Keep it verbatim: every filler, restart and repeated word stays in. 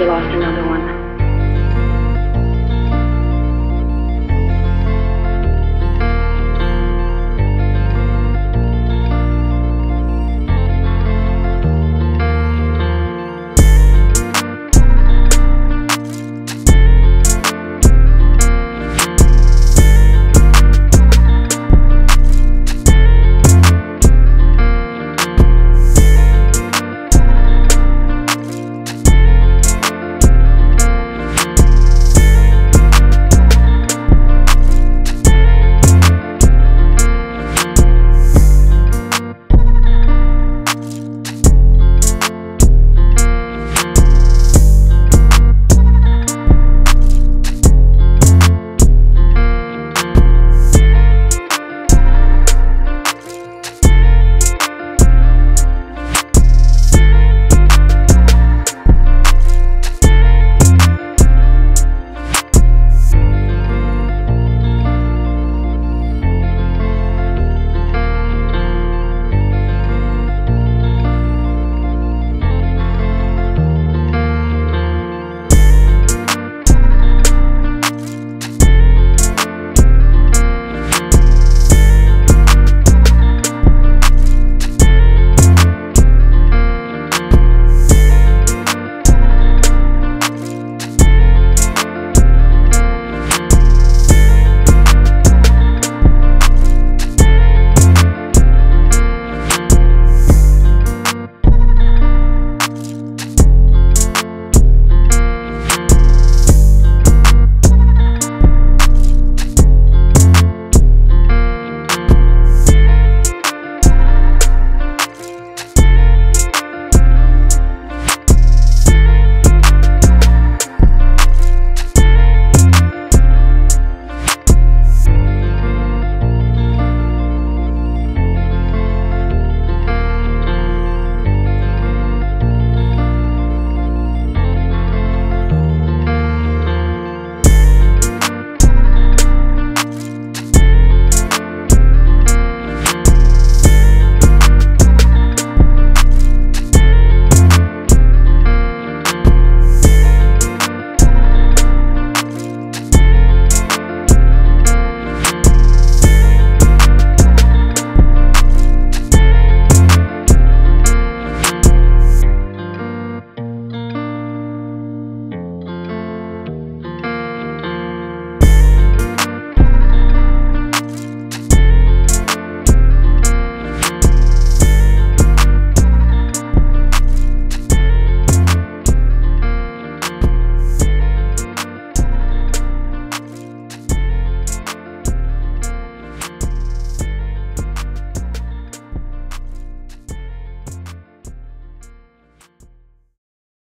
you lost another one.